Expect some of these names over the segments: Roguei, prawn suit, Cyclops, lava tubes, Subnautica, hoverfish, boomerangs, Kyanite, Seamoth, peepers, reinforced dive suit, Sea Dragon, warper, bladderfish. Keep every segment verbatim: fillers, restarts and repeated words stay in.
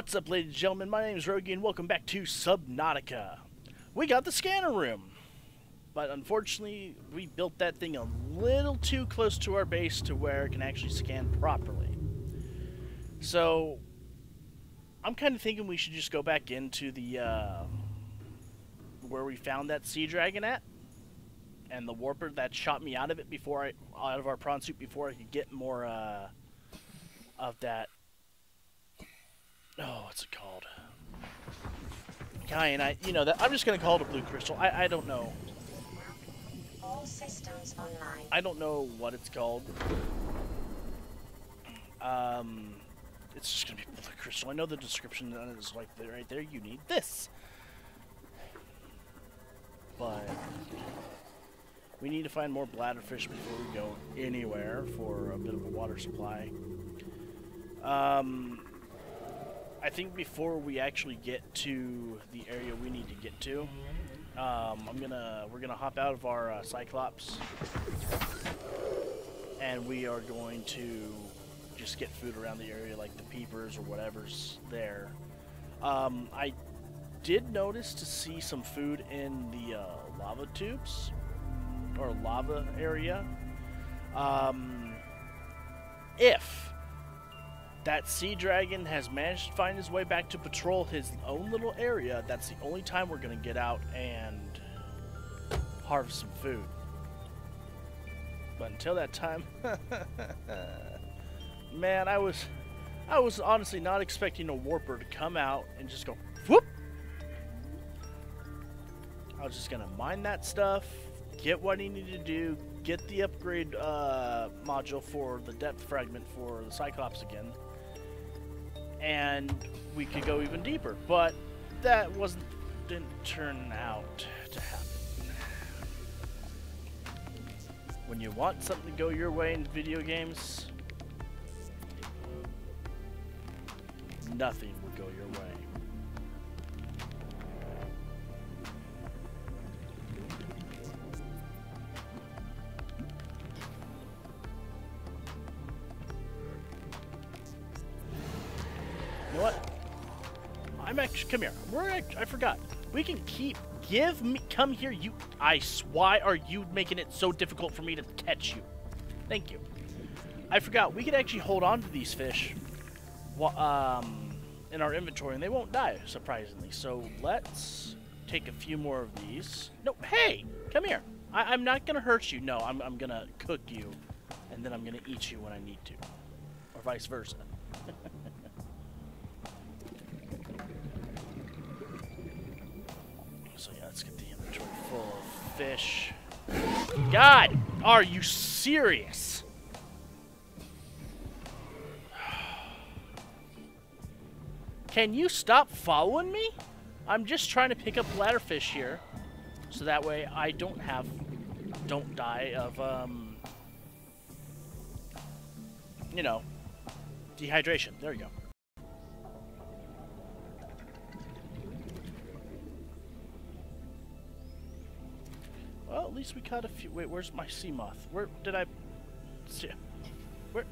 What's up, ladies and gentlemen? My name is Rogi, and welcome back to Subnautica. We got the scanner room, but unfortunately, we built that thing a little too close to our base to where it can actually scan properly. So, I'm kind of thinking we should just go back into the, uh, where we found that Sea Dragon at, and the warper that shot me out of it before I, out of our prawn suit before I could get more, uh, of that. Oh, what's it called? Kyanite. You know that. I'm just gonna call it a blue crystal. I I don't know. All systems online. I don't know what it's called. Um, it's just gonna be blue crystal. I know the description is like there, right there. You need this, but we need to find more bladderfish before we go anywhere for a bit of a water supply. Um. I think before we actually get to the area we need to get to, um, I'm gonna we're gonna hop out of our uh, Cyclops, and we are going to just get food around the area, like the peepers or whatever's there. Um, I did notice to see some food in the uh, lava tubes or lava area. Um, if that Sea Dragon has managed to find his way back to patrol his own little area, that's the only time we're going to get out and harvest some food. But until that time, man, I was I was honestly not expecting a warper to come out and just go whoop. I was just going to mine that stuff, get what he needed to do, get the upgrade uh, module for the depth fragment for the Cyclops again, and we could go even deeper, but that wasn't didn't turn out to happen. When you want something to go your way in video games, nothing will go your way. You know what? I'm actually come here. We're act I forgot. We can keep give me come here. You, I why are you making it so difficult for me to catch you? Thank you. I forgot we could actually hold on to these fish, um, in our inventory, and they won't die surprisingly. So let's take a few more of these. No, hey, come here. I, I'm not gonna hurt you. No, I'm I'm gonna cook you, and then I'm gonna eat you when I need to, or vice versa. Let's get the inventory full of fish. God, are you serious? Can you stop following me? I'm just trying to pick up bladderfish here, so that way I don't have, don't die of, um, you know, dehydration. There you go. Well, at least we caught a few. Wait, where's my Seamoth? Where did I? Where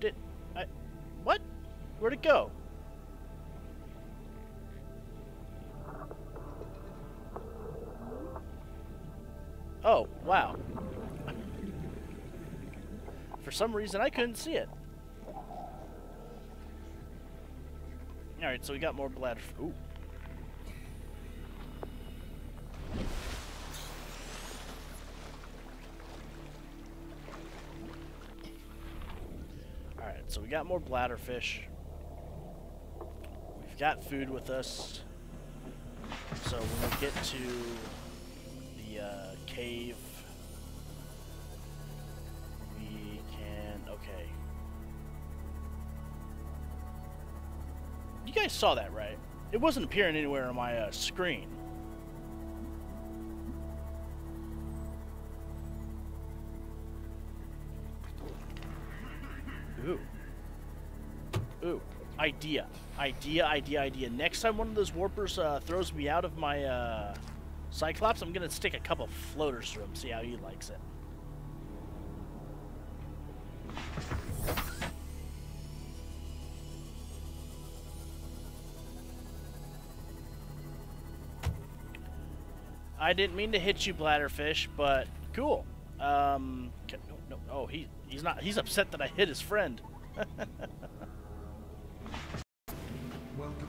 did I? What? Where'd it go? Oh, wow. For some reason, I couldn't see it. All right, so we got more bladder. Ooh. So we got more bladderfish. We've got food with us. So when we get to the uh, cave, we can. Okay. You guys saw that, right? It wasn't appearing anywhere on my uh, screen. Ooh. Ooh, idea, idea, idea, idea. Next time one of those warpers uh, throws me out of my uh, Cyclops, I'm gonna stick a couple floaters through him, see how he likes it. I didn't mean to hit you, bladderfish, but cool. Um, can, no, no, oh, he he's not. He's upset that I hit his friend. Welcome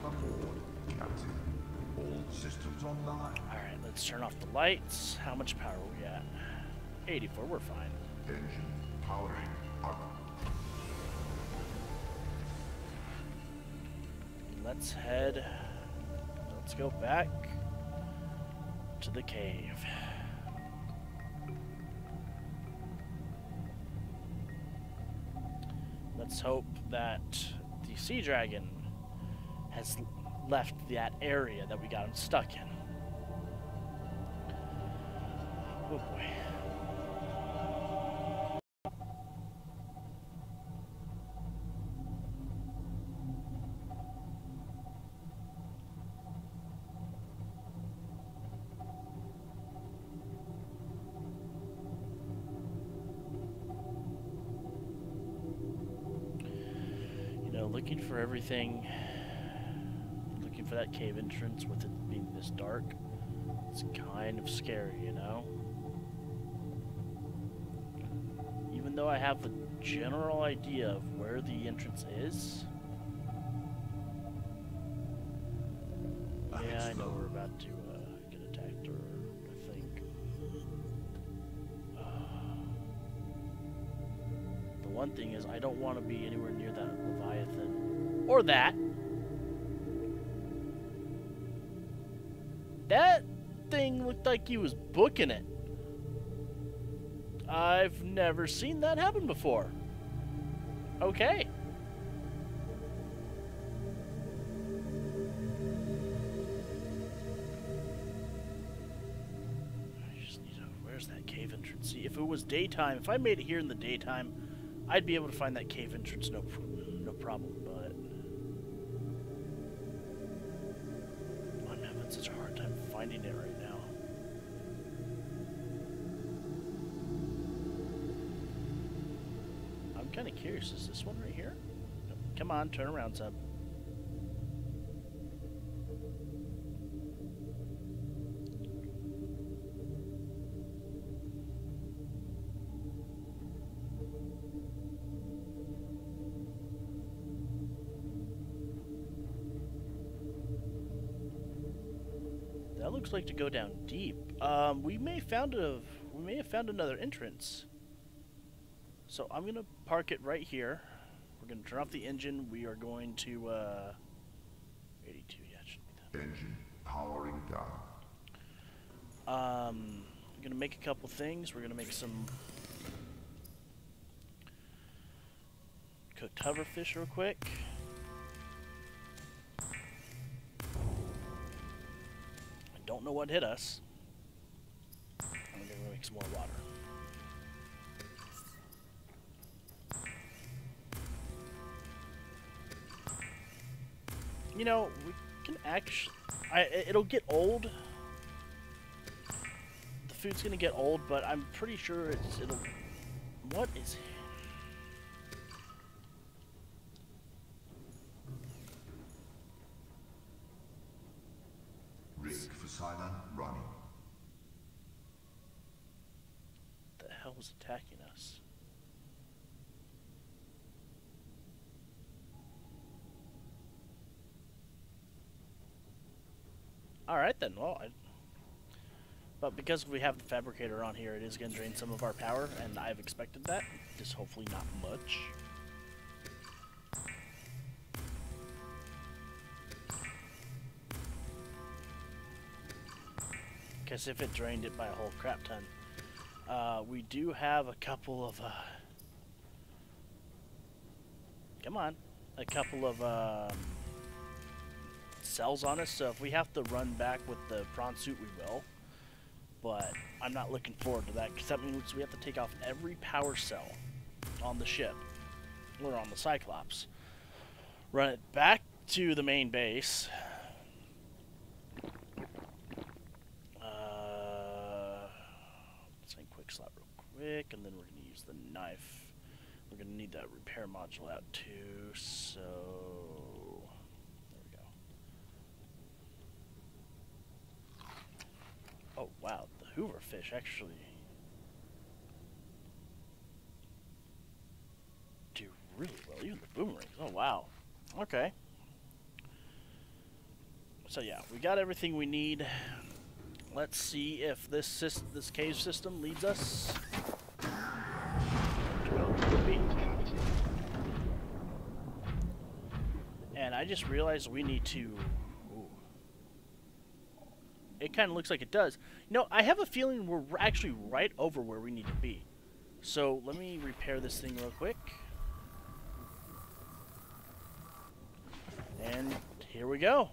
aboard, Captain. All systems online. All right, let's turn off the lights. How much power are we at? eighty-four. We're fine. Engine powering up. Let's head. Let's go back to the cave. Let's hope that the Sea Dragon has left that area that we got him stuck in. Oh boy. Looking for everything, looking for that cave entrance with it being this dark, it's kind of scary, you know? Even though I have a general idea of where the entrance is, yeah, I know we're about to uh, get attacked, or I think. Uh, the one thing is, I don't want to be anywhere near that Leviathan. Or that. That thing looked like he was booking it. I've never seen that happen before. Okay. I just need to... Where's that cave entrance? See, if it was daytime, if I made it here in the daytime, I'd be able to find that cave entrance, no problem. problem, but I'm having such a hard time finding it right now. I'm kind of curious, is this one right here? No. Come on, turn around, Sub. Looks like to go down deep. Um, we may found a we may have found another entrance. So I'm gonna park it right here. We're gonna turn off the engine. We are going to uh, eighty-two. Yeah, it should be that. Engine powering down. Um, I'm gonna make a couple things. We're gonna make some cooked hoverfish real quick. Don't know what hit us. I'm gonna make some more water. You know, we can actually... I, it'll get old. The food's gonna get old, but I'm pretty sure it's, it'll... What is... Running. What the hell was attacking us? Alright then, well, I, but because we have the fabricator on here, it is going to drain some of our power, and I've expected that. Just hopefully not much. Because if it drained it by a whole crap ton. Uh, we do have a couple of, uh, come on, a couple of uh, cells on us, so if we have to run back with the prawn suit, we will. But I'm not looking forward to that, because that means we have to take off every power cell on the ship, or on the Cyclops. Run it back to the main base. And then we're going to use the knife. We're going to need that repair module out too, so... There we go. Oh, wow. fish, actually. Do really well, even the boomerangs. Oh, wow. Okay. So yeah, we got everything we need. Let's see if this this cave system leads us. And I just realized we need to... Ooh. It kind of looks like it does. You know, I have a feeling we're actually right over where we need to be. So let me repair this thing real quick. And here we go.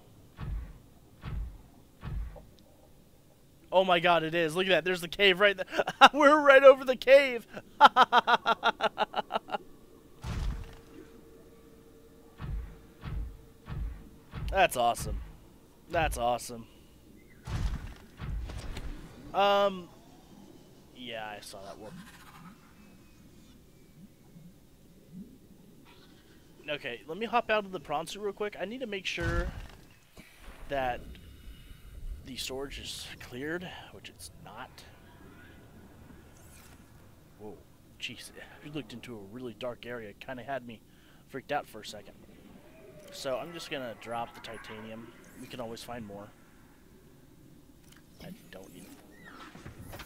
Oh my god, it is. Look at that. There's the cave right there. We're right over the cave. That's awesome. That's awesome. Um, yeah, I saw that one. Okay, let me hop out of the prawn suit real quick. I need to make sure that the storage is cleared, which it's not. Whoa, jeez. I looked into a really dark area. It kind of had me freaked out for a second. So I'm just going to drop the titanium. We can always find more. I don't need it.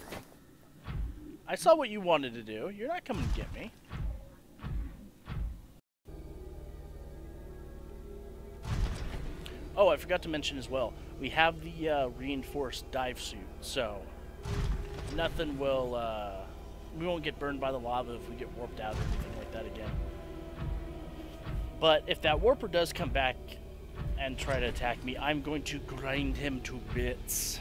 I saw what you wanted to do. You're not coming to get me. Oh, I forgot to mention as well, we have the uh, reinforced dive suit, so nothing will, uh, we won't get burned by the lava if we get warped out or anything like that again. But if that warper does come back and try to attack me, I'm going to grind him to bits.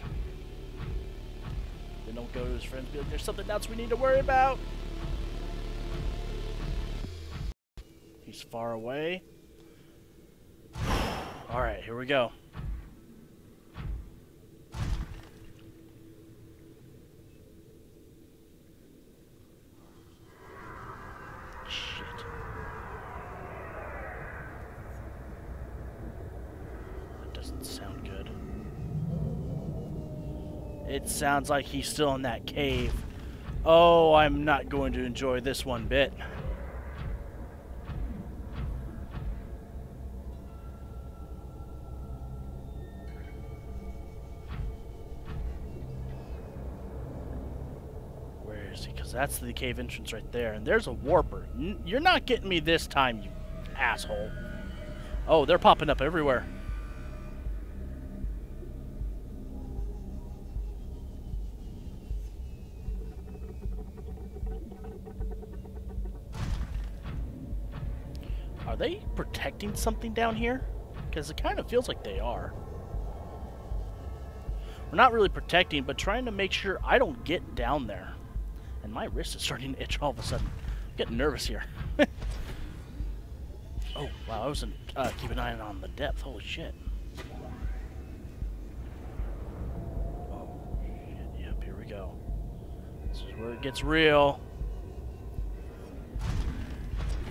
Then don't go to his friends and be like, there's something else we need to worry about. He's far away. Alright, here we go. Shit. That doesn't sound good. It sounds like he's still in that cave. Oh, I'm not going to enjoy this one bit. That's the cave entrance right there, and there's a warper. N you're not getting me this time, you asshole. Oh, they're popping up everywhere. Are they protecting something down here? Because it kind of feels like they are. We're not really protecting, but trying to make sure I don't get down there. And my wrist is starting to itch all of a sudden. I'm getting nervous here. Oh, wow, I wasn't uh, keeping an eye on the depth. Holy shit. Oh, shit. Yep, here we go. This is where it gets real.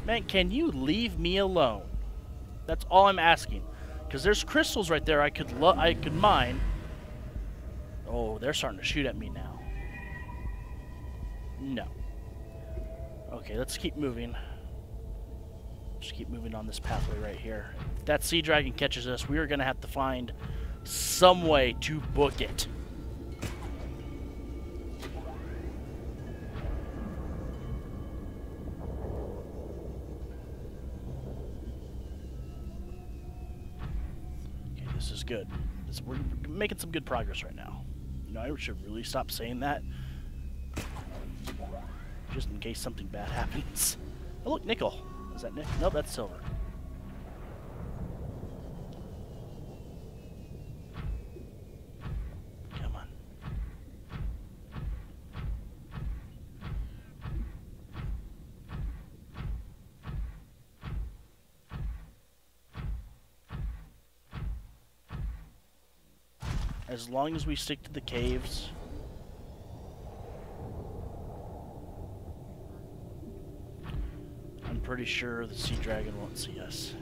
Man, can you leave me alone? That's all I'm asking. Because there's crystals right there I could, lo I could mine. Oh, they're starting to shoot at me now. No. Okay, let's keep moving. Just keep moving on this pathway right here. If that sea dragon catches us, we are going to have to find some way to book it. Okay, this is good. This, we're making some good progress right now. You know, I should really stop saying that. Just in case something bad happens. Oh, look, nickel. Is that nickel? No, that's silver. Come on. As long as we stick to the caves... Pretty sure the sea dragon won't see us.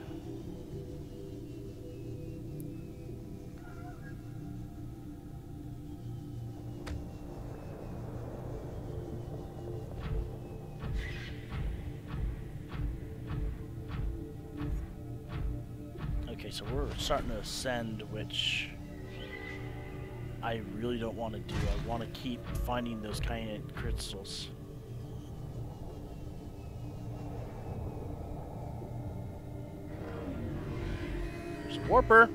so we're starting to ascend, which I really don't want to do. I want to keep finding those kyanite crystals. There's a warper.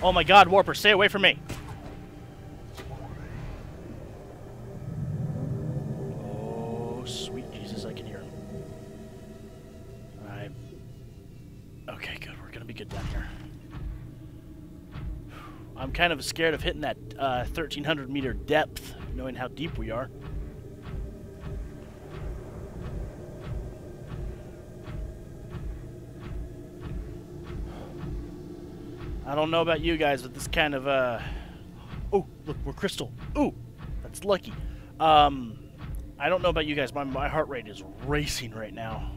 Oh my god, warper, stay away from me! Oh, sweet Jesus, I can hear him. Alright. Okay, good, we're gonna be good down here. I'm kind of scared of hitting that uh, thirteen hundred meter depth, knowing how deep we are. I don't know about you guys, but this kind of, uh... oh, look, we're crystal. Ooh, that's lucky. Um, I don't know about you guys, my, my heart rate is racing right now.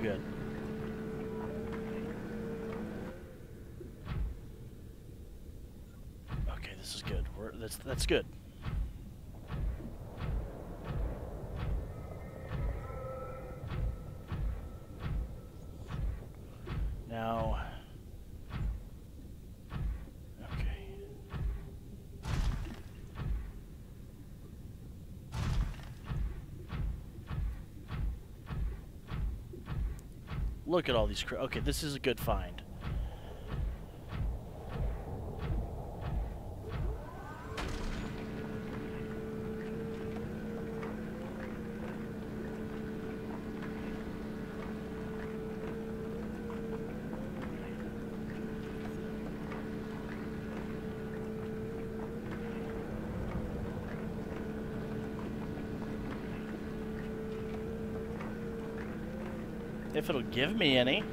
Good. Okay, this is good. We're, that's that's good. Now, okay. Look at all these cr- okay, this is a good find. If it'll give me any.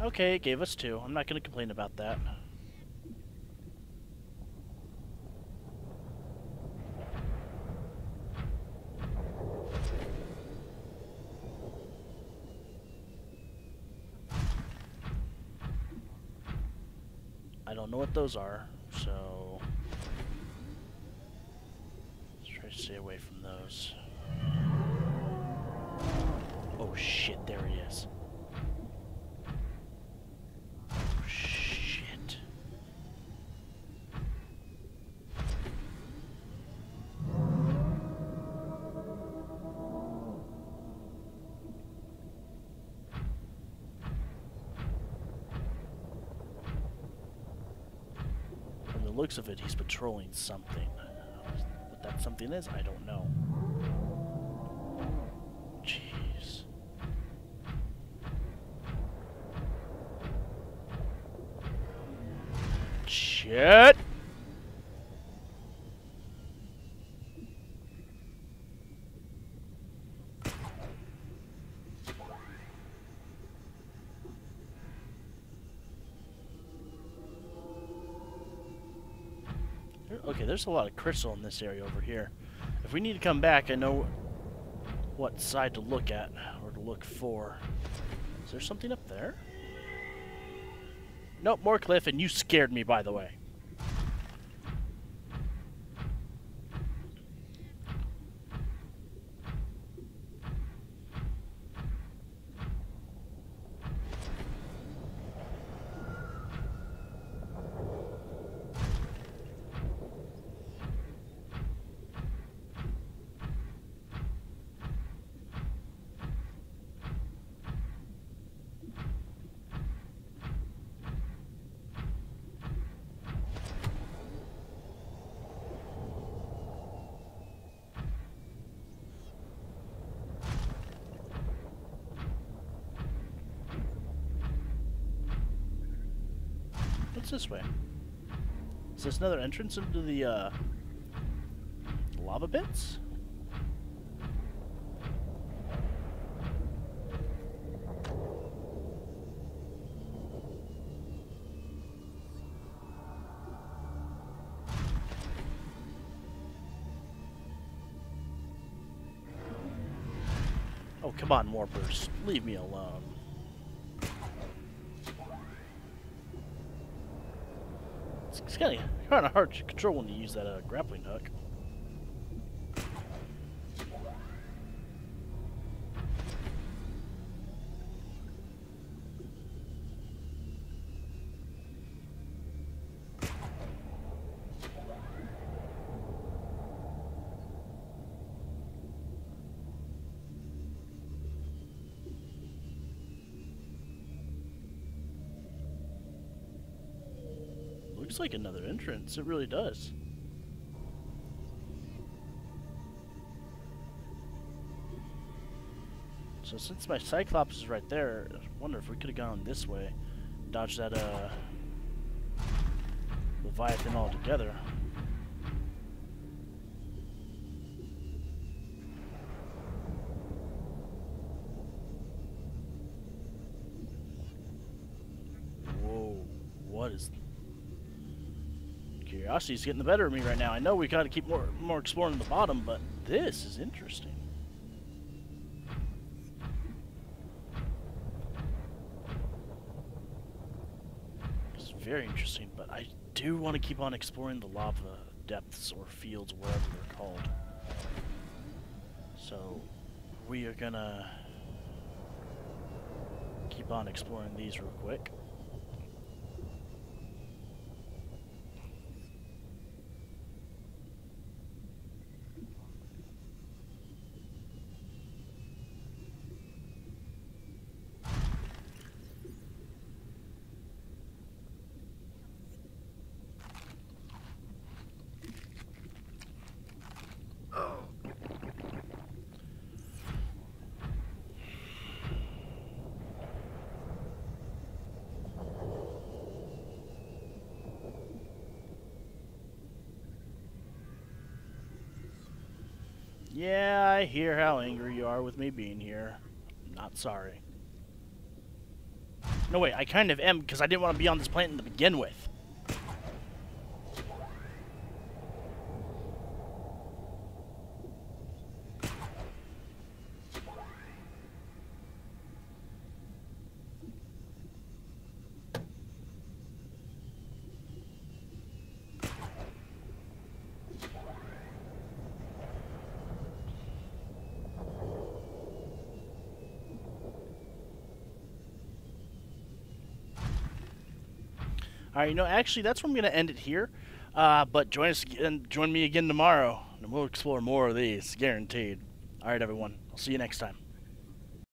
Okay, it gave us two. I'm not going to complain about that. I don't know what those are. So, let's try to stay away from those. Oh shit, there he is. Oh shit. Looks of it, he's patrolling something. What that something is, I don't know. Jeez. Shit! Okay, there's a lot of crystal in this area over here. If we need to come back, I know what side to look at, or to look for. Is there something up there? Nope, more cliff, and you scared me, by the way. what's this way? Is this another entrance into the uh, lava bits? Oh, come on, warpers. Leave me alone. It's, it's kind of kind of hard to control when you use that uh, grappling hook. Looks like another entrance, it really does. So since my Cyclops is right there, I wonder if we could have gone this way. Dodge that uh Leviathan altogether. Whoa, what is that? Curiosity's getting the better of me right now. I know we gotta keep more more exploring the bottom, but this is interesting. It's very interesting, but I do want to keep on exploring the lava depths or fields, wherever they're called. So we are gonna keep on exploring these real quick. Yeah, I hear how angry you are with me being here. I'm not sorry. No, wait, I kind of am, because I didn't want to be on this planet to begin with. Alright, you know, actually, that's where I'm going to end it here. Uh, but join us again, join me again tomorrow, and we'll explore more of these, guaranteed. Alright, everyone. I'll see you next time.